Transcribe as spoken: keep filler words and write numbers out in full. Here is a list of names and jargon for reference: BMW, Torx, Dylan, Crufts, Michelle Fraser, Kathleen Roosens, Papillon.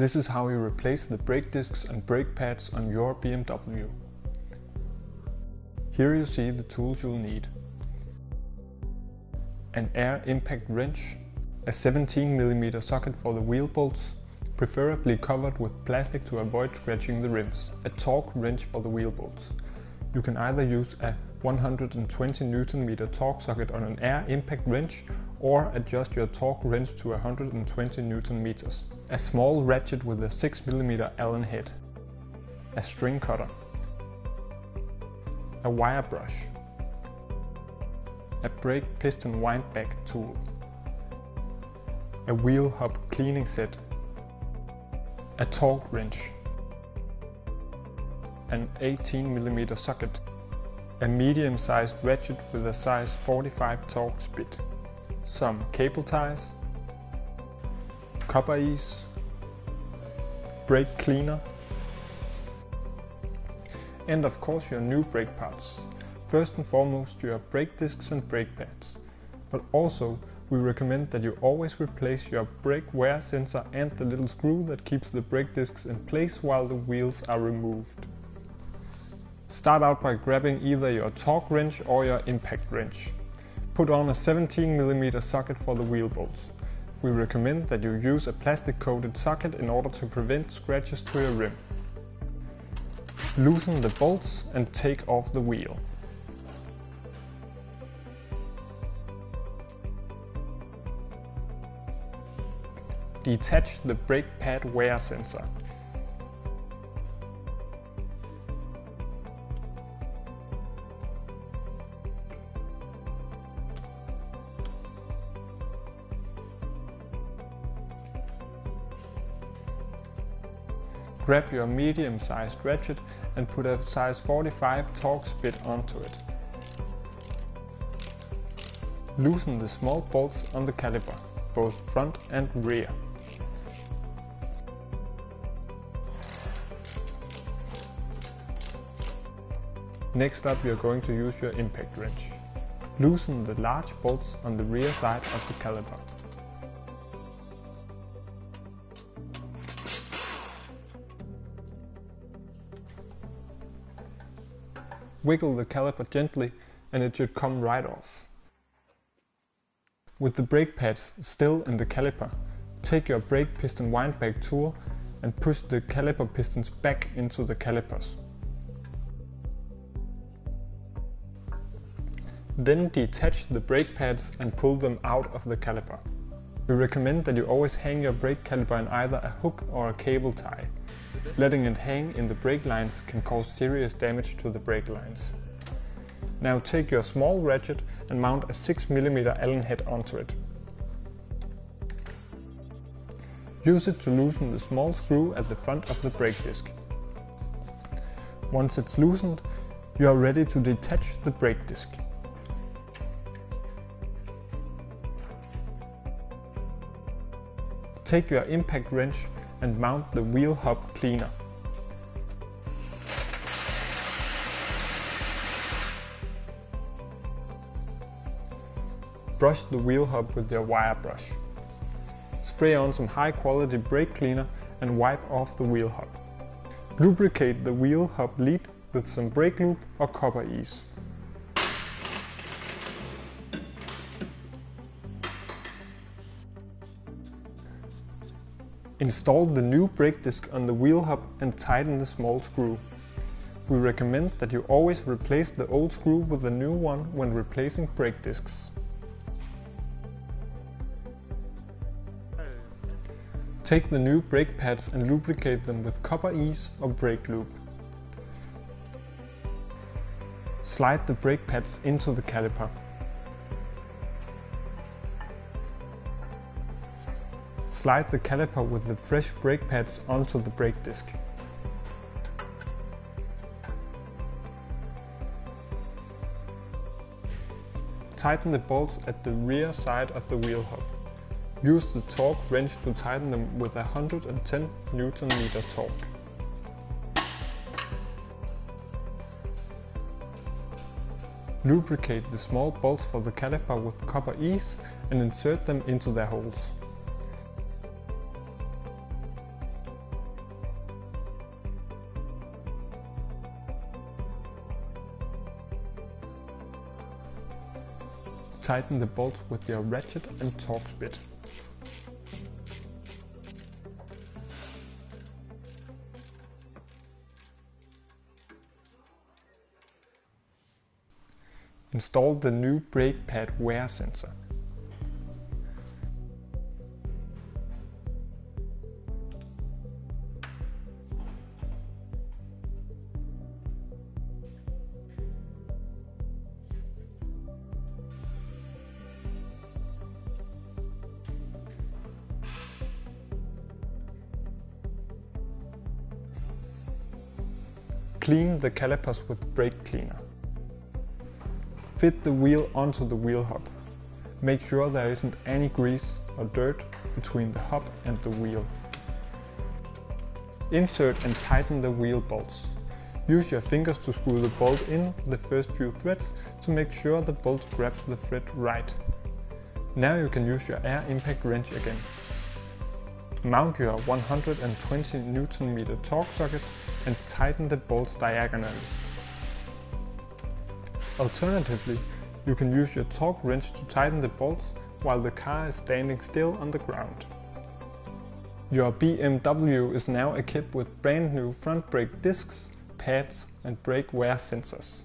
This is how you replace the brake discs and brake pads on your B M W. Here you see the tools you'll need. An air impact wrench, a seventeen millimeter socket for the wheel bolts, preferably covered with plastic to avoid scratching the rims, a torque wrench for the wheel bolts. You can either use a one hundred twenty newton meter torque socket on an air impact wrench or adjust your torque wrench to one hundred twenty newton meters. A small ratchet with a six millimeter Allen head. A string cutter. A wire brush. A brake piston windback tool. A wheel hub cleaning set. A torque wrench. An eighteen millimeter socket. A medium-sized ratchet with a size forty-five torque bit, some cable ties, copper ease, brake cleaner, and of course your new brake parts. First and foremost your brake discs and brake pads, but also we recommend that you always replace your brake wear sensor and the little screw that keeps the brake discs in place while the wheels are removed. Start out by grabbing either your torque wrench or your impact wrench. Put on a seventeen millimeter socket for the wheel bolts. We recommend that you use a plastic coated socket in order to prevent scratches to your rim. Loosen the bolts and take off the wheel. Detach the brake pad wear sensor. Grab your medium-sized ratchet and put a size forty-five Torx bit onto it. Loosen the small bolts on the caliper, both front and rear. Next up you are going to use your impact wrench. Loosen the large bolts on the rear side of the caliper. Wiggle the caliper gently and it should come right off. With the brake pads still in the caliper, take your brake piston windback tool and push the caliper pistons back into the calipers. Then detach the brake pads and pull them out of the caliper. We recommend that you always hang your brake caliper in either a hook or a cable tie. Letting it hang in the brake lines can cause serious damage to the brake lines. Now take your small ratchet and mount a six millimeter Allen head onto it. Use it to loosen the small screw at the front of the brake disc. Once it's loosened, you are ready to detach the brake disc. Take your impact wrench and mount the wheel hub cleaner. Brush the wheel hub with your wire brush. Spray on some high quality brake cleaner and wipe off the wheel hub. Lubricate the wheel hub lead with some brake lube or copper ease. Install the new brake disc on the wheel hub and tighten the small screw. We recommend that you always replace the old screw with a new one when replacing brake discs. Take the new brake pads and lubricate them with copper ease or brake lube. Slide the brake pads into the caliper. Slide the caliper with the fresh brake pads onto the brake disc. Tighten the bolts at the rear side of the wheel hub. Use the torque wrench to tighten them with a one hundred ten newton meter torque. Lubricate the small bolts for the caliper with copper ease and insert them into their holes. Tighten the bolts with your ratchet and Torx bit. Install the new brake pad wear sensor. Clean the calipers with brake cleaner. Fit the wheel onto the wheel hub. Make sure there isn't any grease or dirt between the hub and the wheel. Insert and tighten the wheel bolts. Use your fingers to screw the bolt in the first few threads to make sure the bolt grabs the thread right. Now you can use your air impact wrench again. Mount your one hundred twenty newton meter torque socket and tighten the bolts diagonally. Alternatively, you can use your torque wrench to tighten the bolts while the car is standing still on the ground. Your B M W is now equipped with brand new front brake discs, pads and brake wear sensors.